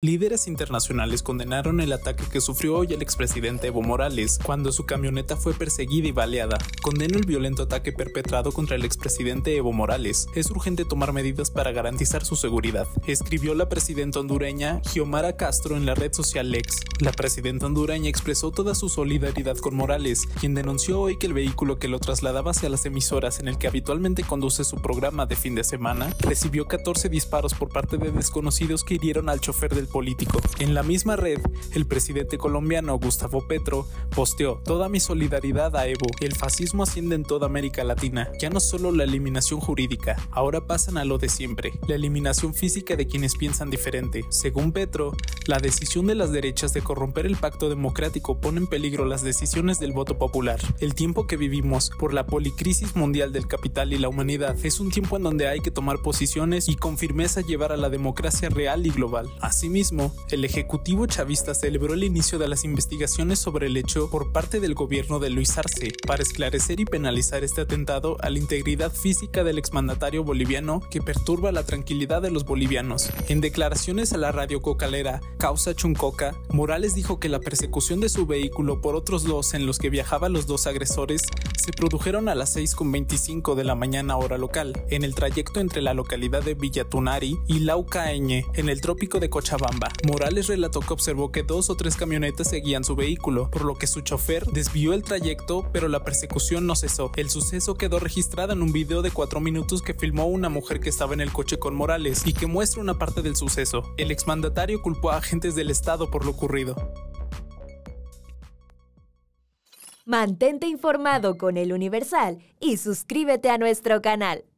Líderes internacionales condenaron el ataque que sufrió hoy el expresidente Evo Morales cuando su camioneta fue perseguida y baleada. Condeno el violento ataque perpetrado contra el expresidente Evo Morales. Es urgente tomar medidas para garantizar su seguridad, escribió la presidenta hondureña Xiomara Castro en la red social X. La presidenta hondureña expresó toda su solidaridad con Morales, quien denunció hoy que el vehículo que lo trasladaba hacia las emisoras en el que habitualmente conduce su programa de fin de semana, recibió 14 disparos por parte de desconocidos que hirieron al chofer del político. En la misma red, el presidente colombiano Gustavo Petro posteó: "Toda mi solidaridad a Evo. El fascismo asciende en toda América Latina. Ya no solo la eliminación jurídica, ahora pasan a lo de siempre, la eliminación física de quienes piensan diferente". Según Petro, la decisión de las derechas de corromper el pacto democrático pone en peligro las decisiones del voto popular. El tiempo que vivimos por la policrisis mundial del capital y la humanidad es un tiempo en donde hay que tomar posiciones y con firmeza llevar a la democracia real y global. Asimismo, el Ejecutivo chavista celebró el inicio de las investigaciones sobre el hecho por parte del gobierno de Luis Arce para esclarecer y penalizar este atentado a la integridad física del exmandatario boliviano que perturba la tranquilidad de los bolivianos. En declaraciones a la radio cocalera Causa Chuncoca, Morales dijo que la persecución de su vehículo por otros dos en los que viajaban los dos agresores se produjeron a las 6:25 de la mañana hora local, en el trayecto entre la localidad de Villatunari y Laucañe, en el trópico de Cochabamba. Morales relató que observó que 2 o 3 camionetas seguían su vehículo, por lo que su chofer desvió el trayecto, pero la persecución no cesó. El suceso quedó registrado en un video de 4 minutos que filmó una mujer que estaba en el coche con Morales y que muestra una parte del suceso. El exmandatario culpó a agentes del Estado por lo ocurrido. Mantente informado con El Universal y suscríbete a nuestro canal.